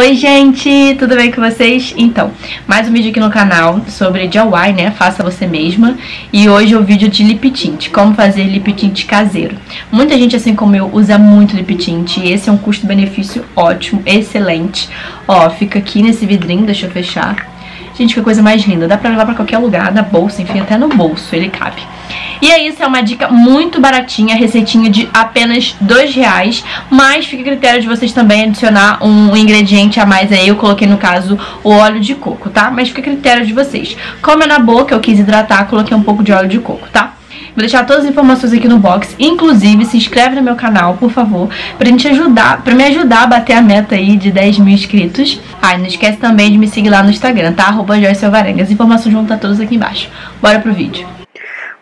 Oi gente, tudo bem com vocês? Então, mais um vídeo aqui no canal sobre DIY, né? Faça você mesma. E hoje é o vídeo de lip tint, como fazer lip tint caseiro. Muita gente, assim como eu, usa muito lip tint. E esse é um custo-benefício ótimo, excelente. Ó, fica aqui nesse vidrinho, deixa eu fechar. Gente, que coisa mais linda. Dá pra levar pra qualquer lugar, na bolsa, enfim, até no bolso ele cabe. E aí, isso é uma dica muito baratinha, receitinha de apenas R$2, mas fica a critério de vocês também adicionar um ingrediente a mais aí, eu coloquei no caso o óleo de coco, tá? Mas fica a critério de vocês. Como é na boca, eu quis hidratar, coloquei um pouco de óleo de coco, tá? Vou deixar todas as informações aqui no box, inclusive se inscreve no meu canal, por favor, pra me ajudar a bater a meta aí de 10 mil inscritos. Ah, e não esquece também de me seguir lá no Instagram, tá? @JoiceAlvarenga. As informações vão estar todas aqui embaixo. Bora pro vídeo.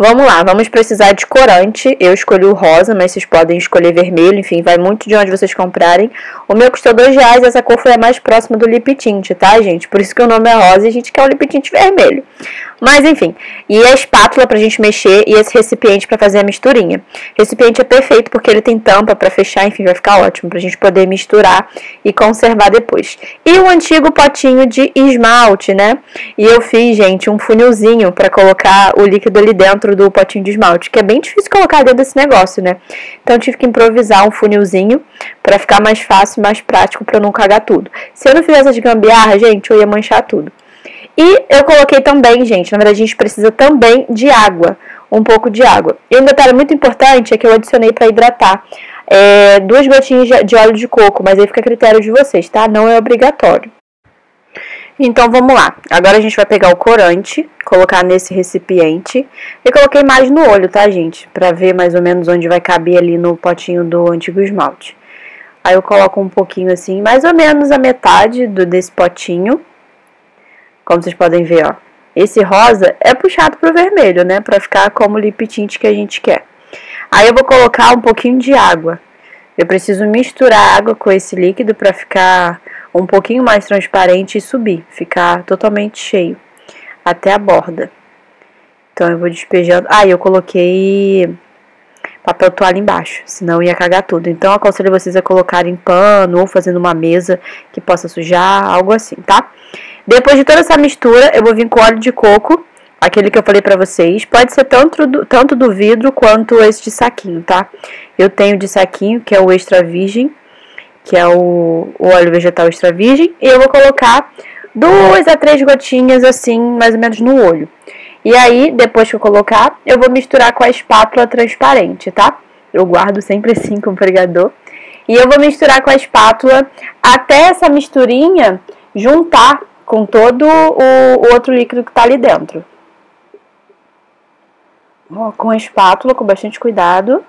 Vamos lá, vamos precisar de corante. Eu escolhi o rosa, mas vocês podem escolher vermelho, enfim, vai muito de onde vocês comprarem. O meu custou R$2, essa cor foi a mais próxima do lip tint, tá, gente? Por isso que o nome é rosa e a gente quer o lip tint vermelho. Mas, enfim, e a espátula pra gente mexer e esse recipiente pra fazer a misturinha. O recipiente é perfeito porque ele tem tampa pra fechar, enfim, vai ficar ótimo pra gente poder misturar e conservar depois. E o antigo potinho de esmalte, né? E eu fiz, gente, um funilzinho pra colocar o líquido ali dentro do potinho de esmalte, que é bem difícil colocar dentro desse negócio, né? Então eu tive que improvisar um funilzinho pra ficar mais fácil, mais prático, pra eu não cagar tudo. Se eu não fizesse essas gambiarras, gente, eu ia manchar tudo. E eu coloquei também, gente, na verdade a gente precisa também de água, um pouco de água. E um detalhe muito importante é que eu adicionei pra hidratar 2 gotinhas de óleo de coco, mas aí fica a critério de vocês, tá? Não é obrigatório. Então vamos lá, agora a gente vai pegar o corante, colocar nesse recipiente. Eu coloquei mais no olho, tá, gente? Pra ver mais ou menos onde vai caber ali no potinho do antigo esmalte. Aí eu coloco um pouquinho assim, mais ou menos a metade desse potinho. Como vocês podem ver, ó. Esse rosa é puxado pro vermelho, né? Pra ficar como o lip tint que a gente quer. Aí eu vou colocar um pouquinho de água. Eu preciso misturar água com esse líquido pra ficar um pouquinho mais transparente e subir, ficar totalmente cheio, até a borda. Então eu vou despejando. Ah, eu coloquei papel toalha embaixo, senão ia cagar tudo. Então eu aconselho vocês a colocarem pano ou fazendo uma mesa que possa sujar, algo assim, tá? Depois de toda essa mistura, eu vou vir com óleo de coco, aquele que eu falei pra vocês. Pode ser tanto do vidro quanto esse de saquinho, tá? Eu tenho de saquinho, que é o extra virgem, que é o óleo vegetal extra virgem, e eu vou colocar 2 a 3 gotinhas, assim, mais ou menos no olho. E aí, depois que eu colocar, eu vou misturar com a espátula transparente, tá? Eu guardo sempre assim com o pregador. E eu vou misturar com a espátula até essa misturinha juntar com todo o outro líquido que tá ali dentro. Ó, com a espátula, com bastante cuidado,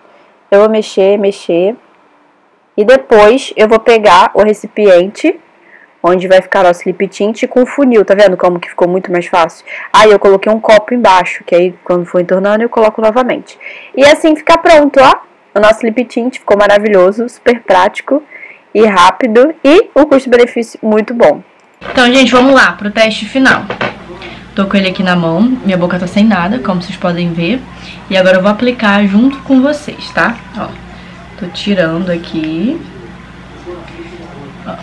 eu vou mexer. E depois eu vou pegar o recipiente, onde vai ficar nosso lip tint, com o funil. Tá vendo como que ficou muito mais fácil? Aí eu coloquei um copo embaixo, que aí quando for entornando eu coloco novamente. E assim fica pronto, ó. O nosso lip tint ficou maravilhoso, super prático e rápido. E o custo-benefício muito bom. Então, gente, vamos lá pro teste final. Tô com ele aqui na mão, minha boca tá sem nada, como vocês podem ver. E agora eu vou aplicar junto com vocês, tá? Ó. Tô tirando aqui, ó.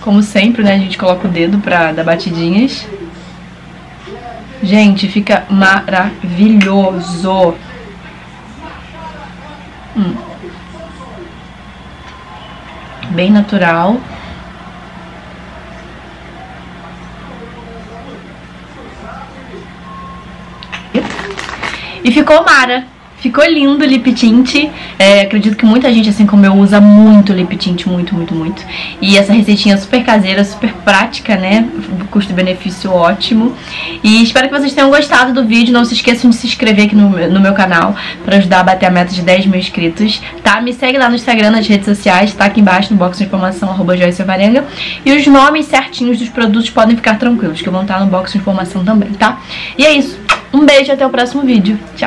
Como sempre, né, a gente coloca o dedo pra dar batidinhas. Gente, fica maravilhoso. Bem natural. E ficou mara, ficou lindo o lip tint, acredito que muita gente, assim como eu, usa muito lip tint, muito. E essa receitinha super caseira, super prática, né, custo-benefício ótimo. E espero que vocês tenham gostado do vídeo, não se esqueçam de se inscrever aqui no meu canal pra ajudar a bater a meta de 10 mil inscritos, tá? Me segue lá no Instagram, nas redes sociais, tá aqui embaixo no box de informação, @JoiceAlvarenga. E os nomes certinhos dos produtos podem ficar tranquilos, que vão estar no box de informação também, tá? E é isso. Um beijo e até o próximo vídeo. Tchau!